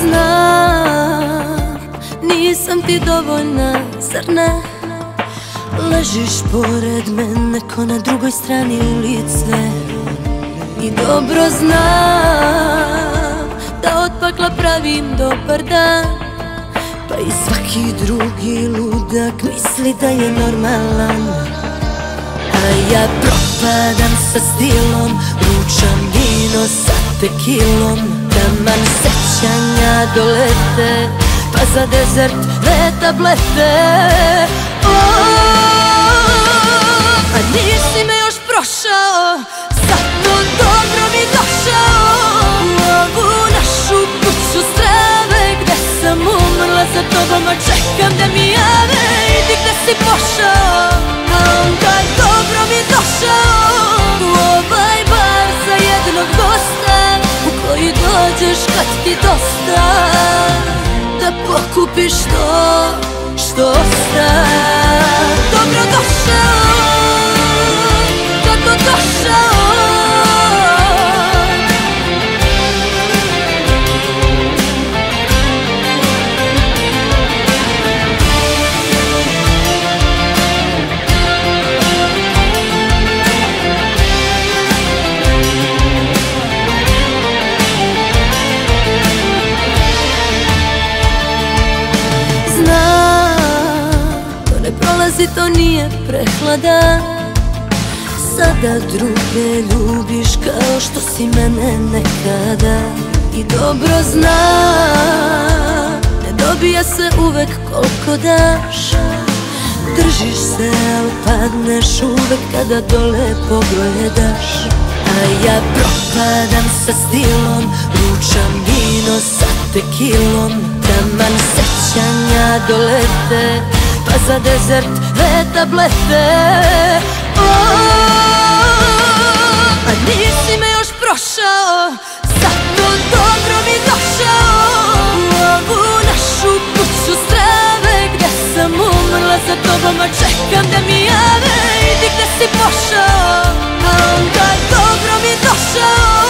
Znam, nisam ti dovoljna, zar ne? Ležiš pored mene ko na drugoj strani ulice. I dobro znam da od pakla pravim dobar dan, pa i svaki drugi ludak misli da je normalan. A ja propadam sa stilom, ručam vino sa tekilom. Taman sećanja dolete, pa za desert dve tablete. A nisi me još prošao, zato dobro mi došao u ovu našu kuću strave, gde sam umrla za tobom, a čekam da mi jave. I ti gde si pošao, a onda dobro mi došao u ovaj bar za jednog gosta, koji dođeš kad ti dosta da pokupiš to što ostaje. Dobrodošao, dobrodošao. I to nije prehlada, sada druge ljubiš kao što si mene nekada. I dobro znam, ne dobija se uvek koliko daš. Držiš se, ali padneš uvek kada dole pogledaš. A ja propadam sa stilom, ručam vino sa tekilom. Taman sećanja dolete, pa za desert dve tablete. A nisi me još prošao, zato dobro mi došao u ovu našu kuću strave, gde sam umrla za tobom, a čekam da mi jave. I ti gde si pošao, a onda dobro mi došao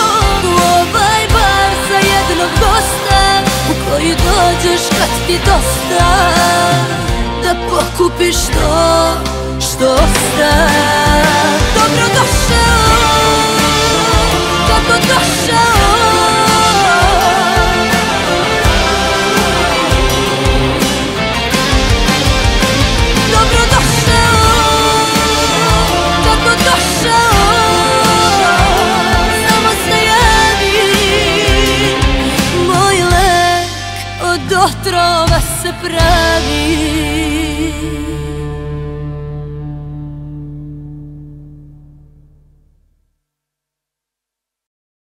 u ovaj bar za jednog gosta, u koji dođeš kad ti dosta da pokupiš to što ostaje. Dobrodošao, dobrodošao. Dobrodošao, dobrodošao. Samo se javi, moj lek od otrova se pravi.